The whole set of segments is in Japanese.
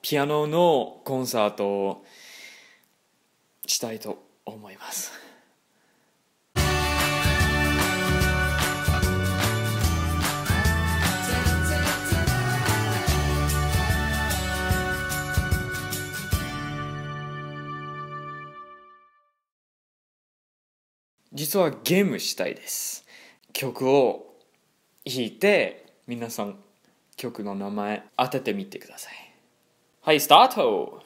ピアノのコンサートをしたいと思います。実はゲームしたいです。曲を弾いて、皆さん曲の名前当ててみてください。はい、スタート。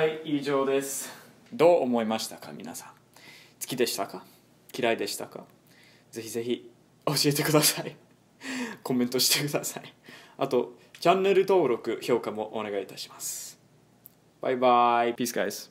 はい、以上です。どう思いましたか皆さん。好きでしたか、嫌いでしたか。ぜひぜひ教えてください。コメントしてください。あとチャンネル登録、評価もお願いいたします。バイバイ。ピースガイズ。